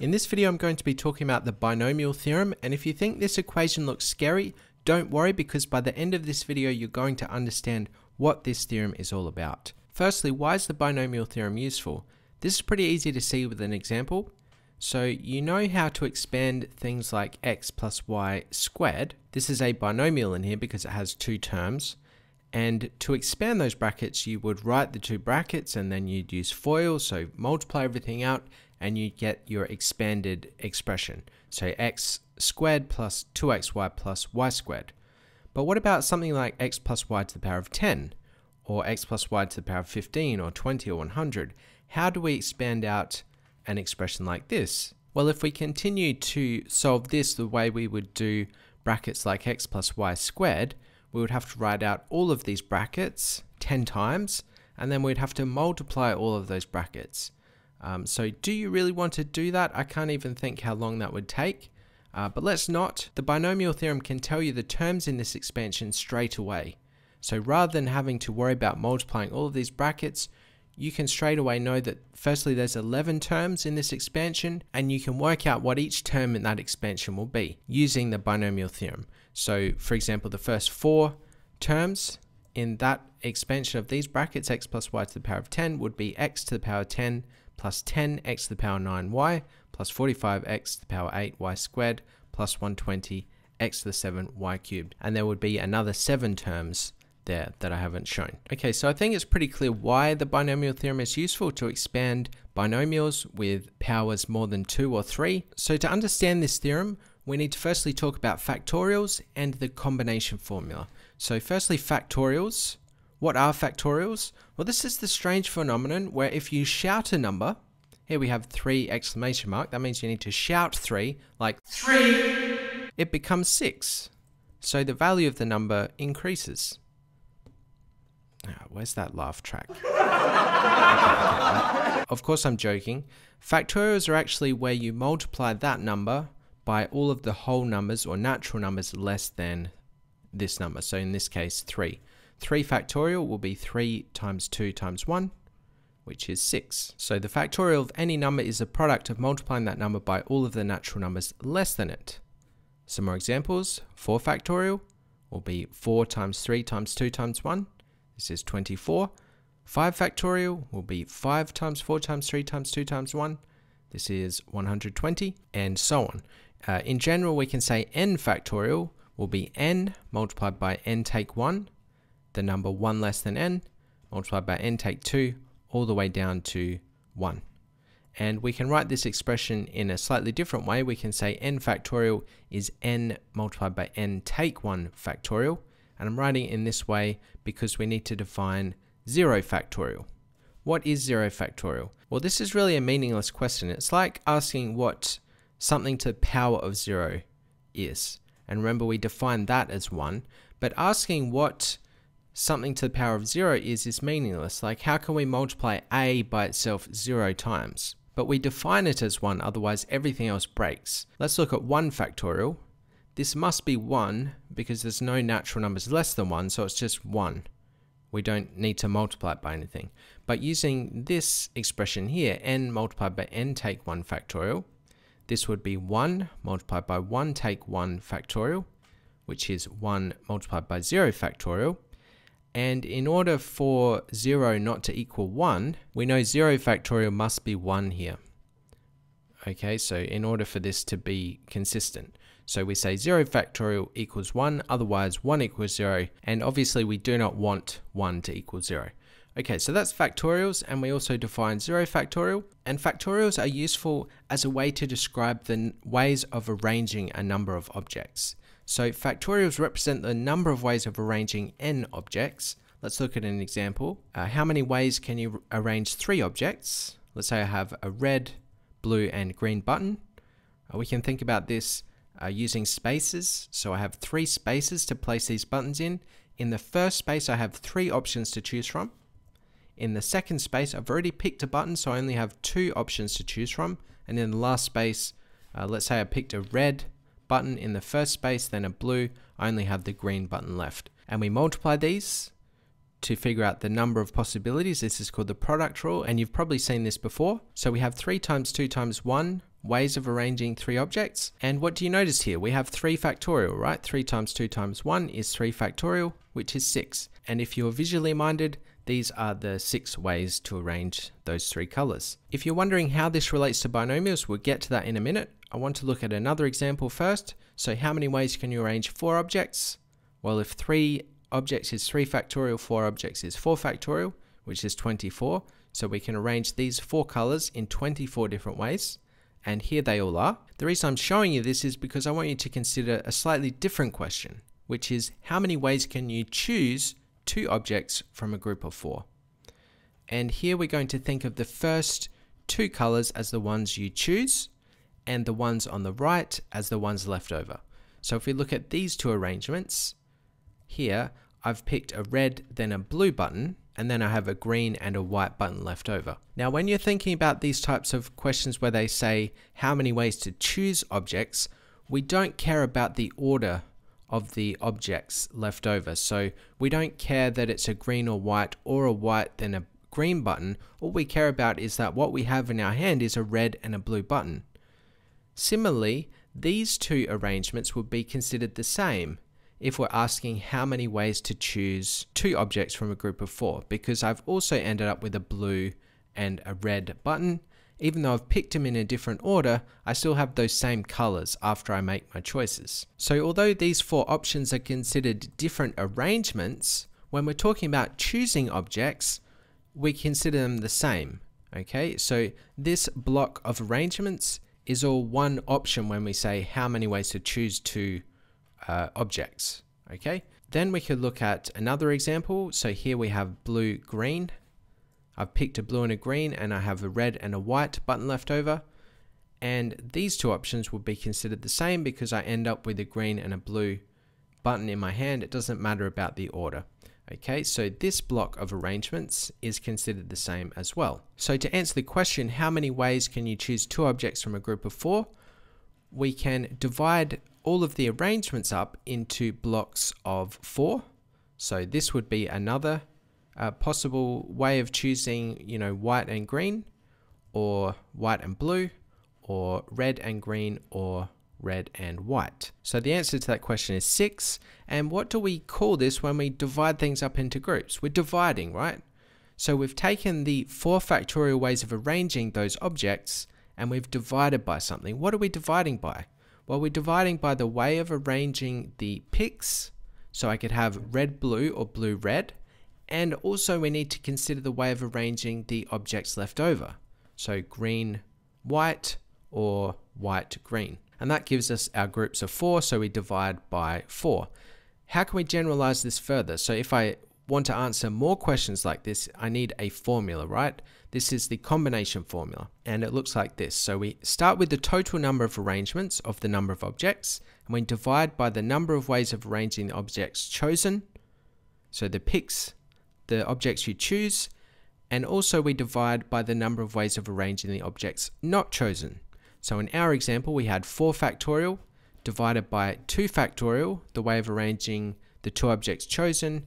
In this video, I'm going to be talking about the binomial theorem, and if you think this equation looks scary, don't worry, because by the end of this video, you're going to understand what this theorem is all about. Firstly, why is the binomial theorem useful? This is pretty easy to see with an example. So you know how to expand things like x plus y squared. This is a binomial in here because it has two terms. And to expand those brackets, you would write the two brackets and then you'd use FOIL, so multiply everything out, and you get your expanded expression. So x squared plus 2xy plus y squared. But what about something like x plus y to the power of 10, or x plus y to the power of 15, or 20, or 100? How do we expand out an expression like this? Well, if we continue to solve this the way we would do brackets like x plus y squared, we would have to write out all of these brackets 10 times, and then we'd have to multiply all of those brackets. So do you really want to do that? I can't even think how long that would take, but let's not. The binomial theorem can tell you the terms in this expansion straight away. So rather than having to worry about multiplying all of these brackets, you can straight away know that firstly there's 11 terms in this expansion, and you can work out what each term in that expansion will be using the binomial theorem. So for example, the first 4 terms in that expansion of these brackets, x plus y to the power of 10, would be x to the power 10 plus 10x to the power 9y plus 45x to the power 8y squared plus 120x to the 7y cubed. And there would be another 7 terms there that I haven't shown. Okay, so I think it's pretty clear why the binomial theorem is useful to expand binomials with powers more than 2 or 3. So to understand this theorem, we need to firstly talk about factorials and the combination formula. So firstly, factorials. What are factorials? Well, this is the strange phenomenon where if you shout a number, here we have 3 exclamation mark, that means you need to shout 3, like 3, it becomes 6. So the value of the number increases. Oh, where's that laugh track? Of course I'm joking. Factorials are actually where you multiply that number by all of the whole numbers or natural numbers less than this number. So in this case, 3. 3 factorial will be 3 times 2 times 1, which is 6. So the factorial of any number is a product of multiplying that number by all of the natural numbers less than it. Some more examples. 4 factorial will be 4 times 3 times 2 times 1. This is 24. 5 factorial will be 5 times 4 times 3 times 2 times 1. This is 120, and so on. In general, we can say n factorial will be n multiplied by n take 1, the number 1 less than n, multiplied by n take 2, all the way down to 1. And we can write this expression in a slightly different way. We can say n factorial is n multiplied by n take 1 factorial. And I'm writing it in this way because we need to define 0 factorial. What is 0 factorial? Well, this is really a meaningless question. It's like asking what something to the power of 0 is. And remember, we defined that as 1. But asking what something to the power of 0 is meaningless. Like, how can we multiply a by itself 0 times? But we define it as 1, otherwise everything else breaks. Let's look at 1 factorial. This must be 1 because there's no natural numbers less than 1, so it's just 1. We don't need to multiply it by anything. But using this expression here, n multiplied by n take 1 factorial, this would be 1 multiplied by 1 take 1 factorial, which is 1 multiplied by 0 factorial. And in order for 0 not to equal 1, we know 0 factorial must be 1 here. Okay, so in order for this to be consistent. So we say 0 factorial equals 1, otherwise 1 equals 0, and obviously we do not want 1 to equal 0. Okay, so that's factorials, and we also define 0 factorial, and factorials are useful as a way to describe the ways of arranging a number of objects. So factorials represent the number of ways of arranging n objects. Let's look at an example. How many ways can you arrange 3 objects? Let's say I have a red, blue, and green button. We can think about this using spaces. So I have 3 spaces to place these buttons in. In the first space, I have 3 options to choose from. In the second space, I've already picked a button, so I only have 2 options to choose from. And in the last space, let's say I picked a red button in the first space, then a blue, I only have the green button left. And we multiply these to figure out the number of possibilities. This is called the product rule, and you've probably seen this before. So we have 3 times 2 times 1, ways of arranging three objects. And what do you notice here? We have 3 factorial, right? 3 times 2 times 1 is 3 factorial, which is 6. And if you're visually minded, these are the 6 ways to arrange those 3 colors. If you're wondering how this relates to binomials, we'll get to that in a minute. I want to look at another example first. So how many ways can you arrange 4 objects? Well, if 3 objects is 3 factorial, 4 objects is 4 factorial, which is 24. So we can arrange these 4 colors in 24 different ways. And here they all are. The reason I'm showing you this is because I want you to consider a slightly different question, which is how many ways can you choose 2 objects from a group of 4? And here we're going to think of the first 2 colors as the ones you choose and the ones on the right as the ones left over. So if we look at these 2 arrangements, here I've picked a red, then a blue button, and then I have a green and a white button left over. Now, when you're thinking about these types of questions where they say how many ways to choose objects, we don't care about the order of the objects left over. So we don't care that it's a green or a white then a green button. All we care about is that what we have in our hand is a red and a blue button. Similarly, these 2 arrangements would be considered the same if we're asking how many ways to choose 2 objects from a group of 4, because I've also ended up with a blue and a red button. Even though I've picked them in a different order, I still have those same colors after I make my choices. So although these 4 options are considered different arrangements, when we're talking about choosing objects, we consider them the same. Okay, so this block of arrangements is all one option when we say how many ways to choose 2 objects. Okay, then we could look at another example. So here we have blue, green. I've picked a blue and a green, and I have a red and a white button left over. And these 2 options will be considered the same because I end up with a green and a blue button in my hand. It doesn't matter about the order. Okay, so this block of arrangements is considered the same as well. So to answer the question, how many ways can you choose 2 objects from a group of 4? We can divide all of the arrangements up into blocks of 4. So this would be another possible way of choosing, you know, white and green, or white and blue, or red and green, or red and white. So the answer to that question is 6. And what do we call this when we divide things up into groups? We're dividing, right? So we've taken the 4 factorial ways of arranging those objects and we've divided by something. What are we dividing by? Well, we're dividing by the way of arranging the picks. So I could have red blue or blue red, and also we need to consider the way of arranging the objects left over. So green white or white green. And that gives us our groups of 4, so we divide by 4. How can we generalize this further? So if I want to answer more questions like this, I need a formula, right? This is the combination formula, and it looks like this. So we start with the total number of arrangements of the number of objects, and we divide by the number of ways of arranging the objects chosen, so the picks, the objects you choose, and also we divide by the number of ways of arranging the objects not chosen. So in our example, we had 4 factorial divided by 2 factorial, the way of arranging the 2 objects chosen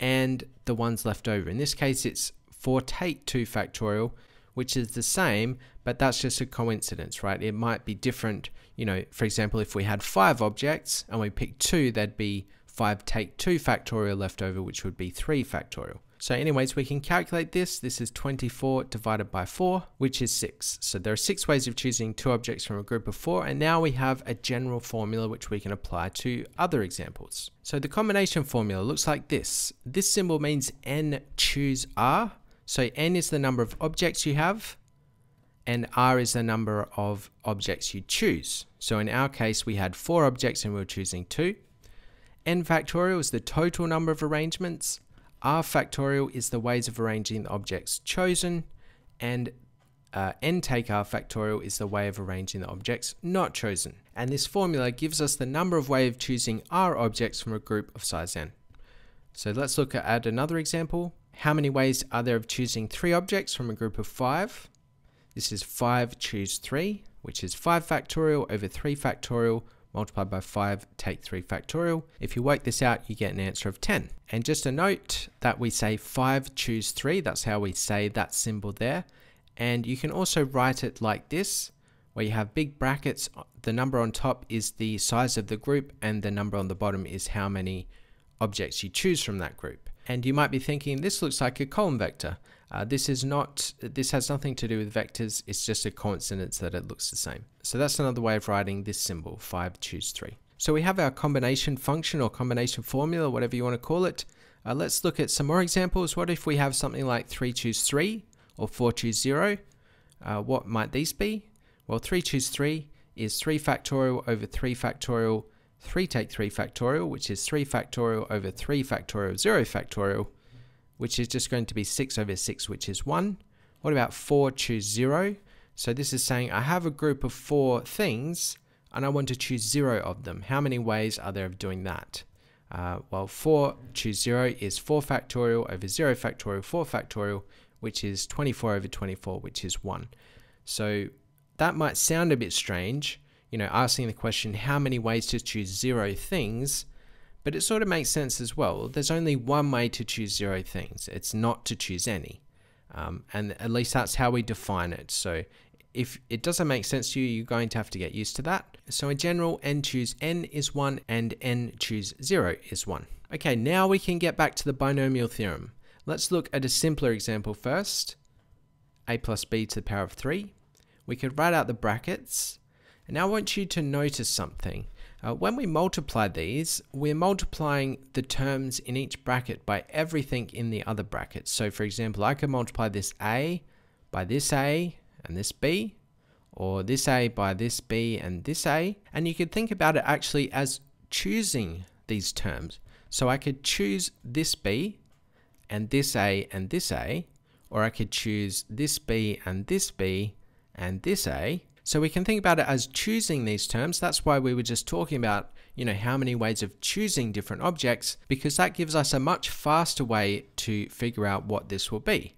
and the ones left over. In this case, it's 4 take 2 factorial, which is the same, but that's just a coincidence, right? It might be different. You know, for example, if we had 5 objects and we picked 2, there'd be 5 take 2 factorial left over, which would be 3 factorial. So anyways, we can calculate this. This is 24 divided by 4, which is 6. So there are 6 ways of choosing 2 objects from a group of 4. And now we have a general formula which we can apply to other examples. So the combination formula looks like this. This symbol means N choose R. So N is the number of objects you have, and R is the number of objects you choose. So in our case, we had 4 objects and we were choosing 2. N factorial is the total number of arrangements. R factorial is the ways of arranging the objects chosen, and N take R factorial is the way of arranging the objects not chosen. And this formula gives us the number of ways of choosing R objects from a group of size N. So let's look at another example. How many ways are there of choosing 3 objects from a group of 5? This is 5 choose 3, which is 5 factorial over 3 factorial multiplied by 5, take 3 factorial. If you work this out, you get an answer of 10. And just a note that we say 5 choose 3. That's how we say that symbol there. And you can also write it like this, where you have big brackets. The number on top is the size of the group, and the number on the bottom is how many objects you choose from that group. And you might be thinking, this looks like a column vector. This has nothing to do with vectors. It's just a coincidence that it looks the same. So that's another way of writing this symbol, 5 choose 3. So we have our combination function or combination formula, whatever you want to call it. Let's look at some more examples. What if we have something like 3 choose 3 or 4 choose 0? What might these be? Well, 3 choose 3 is 3 factorial over 3 factorial, 3 take 3 factorial, which is 3 factorial over 3 factorial, 0 factorial, which is just going to be 6 over 6, which is 1. What about 4 choose 0? So this is saying I have a group of 4 things and I want to choose 0 of them. How many ways are there of doing that? Well, 4 choose 0 is 4 factorial over 0 factorial, 4 factorial, which is 24 over 24, which is 1. So that might sound a bit strange, you know, asking the question, how many ways to choose 0 things? But it sort of makes sense as well. There's only one way to choose 0 things. It's not to choose any. And at least that's how we define it. So if it doesn't make sense to you, you're going to have to get used to that. So in general, n choose n is 1 and n choose 0 is 1. Okay, now we can get back to the binomial theorem. Let's look at a simpler example first. A plus b to the power of 3. We could write out the brackets. And now I want you to notice something. When we multiply these, we're multiplying the terms in each bracket by everything in the other bracket. So for example, I could multiply this a by this a and this b, or this a by this b and this a. And you could think about it actually as choosing these terms. So I could choose this b and this a and this a, or I could choose this b and this b and this a. So we can think about it as choosing these terms. That's why we were just talking about, you know, how many ways of choosing different objects, because that gives us a much faster way to figure out what this will be.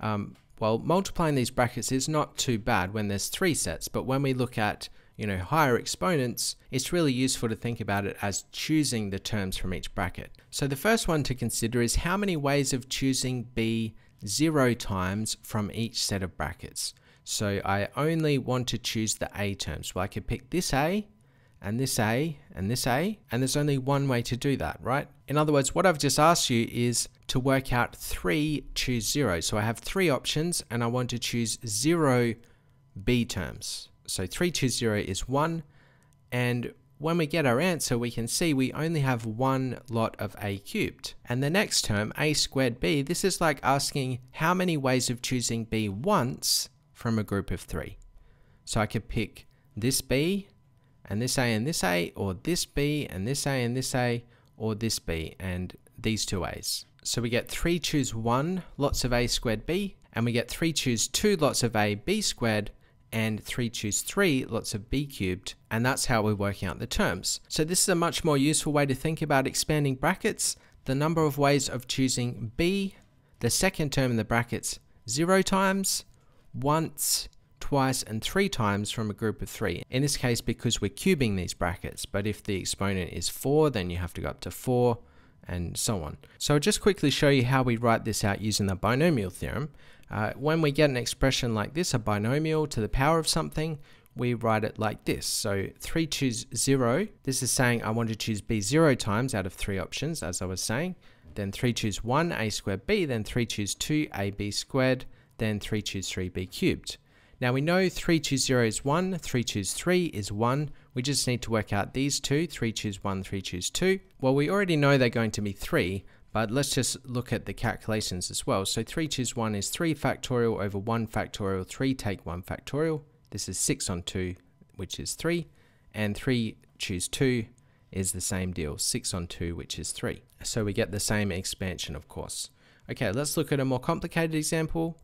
Well, multiplying these brackets is not too bad when there's 3 sets, but when we look at, you know, higher exponents, it's really useful to think about it as choosing the terms from each bracket. So the first one to consider is how many ways of choosing b 0 times from each set of brackets. So I only want to choose the a terms. Well, I could pick this a and this a and this a, and there's only one way to do that, right? In other words, what I've just asked you is to work out 3 choose 0. So I have 3 options and I want to choose 0 b terms. So 3 choose 0 is 1. And when we get our answer, we can see we only have 1 lot of a cubed. And the next term, a squared b, this is like asking how many ways of choosing b once from a group of 3. So I could pick this b and this a and this a, or this b and this a and this a, or this b and these 2 a's. So we get 3 choose 1 lots of a squared b, and we get 3 choose 2 lots of a b squared, and 3 choose 3 lots of b cubed, and that's how we're working out the terms. So this is a much more useful way to think about expanding brackets, the number of ways of choosing b, the second term in the brackets, 0 times, once, twice, and 3 times from a group of 3. In this case, because we're cubing these brackets, but if the exponent is 4, then you have to go up to 4, and so on. So I'll just quickly show you how we write this out using the binomial theorem. When we get an expression like this, a binomial to the power of something, we write it like this. So 3 choose 0, this is saying I want to choose b 0 times out of 3 options, as I was saying. Then 3 choose 1, a squared b, then 3 choose 2, ab squared, then 3 choose 3, b cubed. Now we know 3 choose 0 is 1, 3 choose 3 is 1. We just need to work out these 2, 3 choose 1, 3 choose 2. Well, we already know they're going to be 3, but let's just look at the calculations as well. So 3 choose 1 is 3 factorial over 1 factorial, 3 take 1 factorial. This is 6 on 2, which is 3. And 3 choose 2 is the same deal, 6 on 2, which is 3. So we get the same expansion, of course. Okay, let's look at a more complicated example.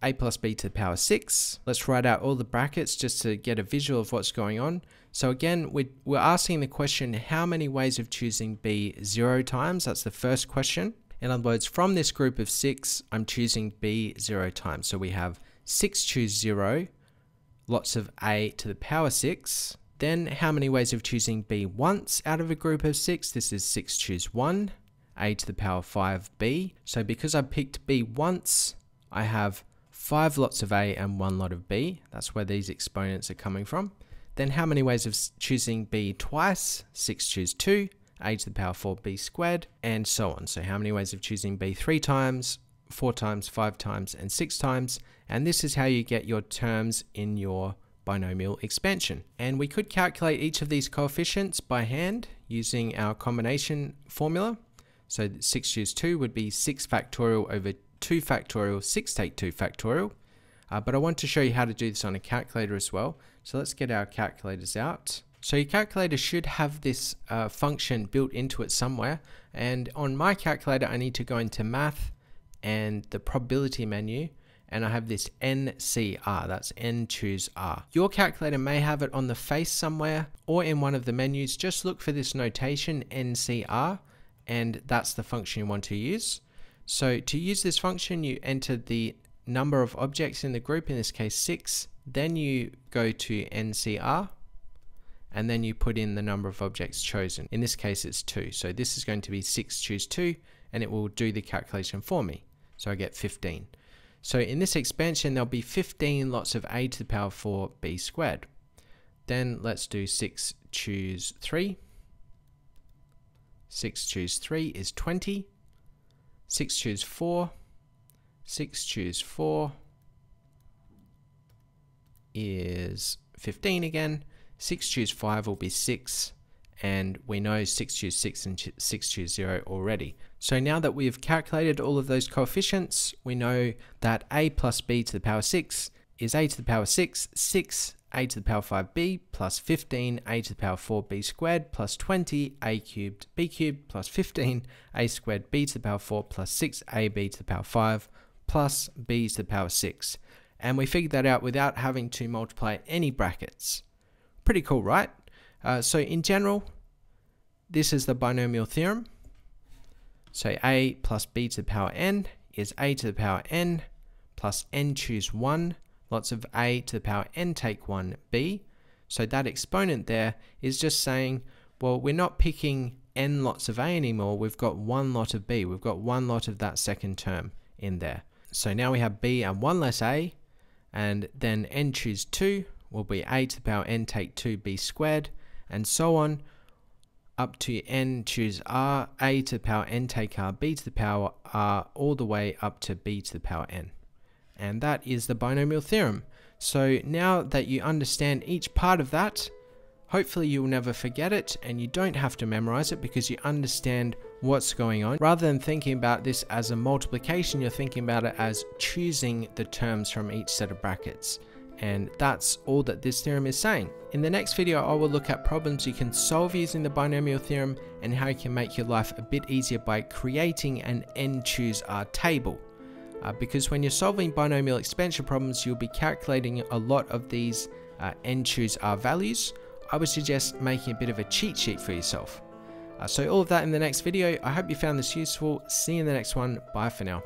A plus b to the power 6. Let's write out all the brackets just to get a visual of what's going on. So again, we're asking the question, how many ways of choosing b 0 times? That's the first question. In other words, from this group of 6, I'm choosing b 0 times. So we have 6 choose 0, lots of a to the power 6. Then how many ways of choosing b once out of a group of 6? This is 6 choose 1, a to the power 5b. So because I picked b once, I have 5 lots of A and 1 lot of B. That's where these exponents are coming from. Then how many ways of choosing B twice? 6 choose 2, A to the power 4, B squared, and so on. So how many ways of choosing B 3 times, 4 times, 5 times, and 6 times. And this is how you get your terms in your binomial expansion. And we could calculate each of these coefficients by hand using our combination formula. So 6 choose 2 would be 6 factorial over 2 factorial, 6 take 2 factorial. But I want to show you how to do this on a calculator as well. So let's get our calculators out. So your calculator should have this function built into it somewhere. And on my calculator, I need to go into Math and the probability menu, and I have this NCR, that's N choose R. Your calculator may have it on the face somewhere or in one of the menus. Just look for this notation NCR, and that's the function you want to use. So to use this function, you enter the number of objects in the group, in this case 6, then you go to NCR, and then you put in the number of objects chosen. In this case, it's 2. So this is going to be 6 choose 2, and it will do the calculation for me. So I get 15. So in this expansion, there'll be 15 lots of A to the power 4 B squared. Then let's do 6 choose 3. 6 choose 3 is 20. 6 choose 4. 6 choose 4 is 15 again. 6 choose 5 will be 6, and we know 6 choose 6 and 6 choose 0 already. So now that we've calculated all of those coefficients, we know that A plus B to the power 6 is A to the power 6, 6 A to the power 5B plus 15 A to the power 4B squared plus 20 A cubed B cubed plus 15 A squared B to the power 4 plus 6 AB to the power 5 plus B to the power 6. And we figured that out without having to multiply any brackets. Pretty cool, right? So in general, this is the binomial theorem. So A plus B to the power n is A to the power n plus n choose 1, lots of A to the power n take 1 B. So that exponent there is just saying, well, we're not picking n lots of A anymore. We've got 1 lot of B. We've got 1 lot of that second term in there. So now we have B and 1 less A, and then n choose 2 will be A to the power n take 2 B squared, and so on up to n choose r, A to the power n take r, B to the power r, all the way up to B to the power n. And that is the binomial theorem. So now that you understand each part of that, hopefully you'll never forget it and you don't have to memorize it because you understand what's going on. Rather than thinking about this as a multiplication, you're thinking about it as choosing the terms from each set of brackets. And that's all that this theorem is saying. In the next video, I will look at problems you can solve using the binomial theorem and how you can make your life a bit easier by creating an n choose r table. Because when you're solving binomial expansion problems, you'll be calculating a lot of these n choose r values. I would suggest making a bit of a cheat sheet for yourself. So all of that in the next video. I hope you found this useful. See you in the next one. Bye for now.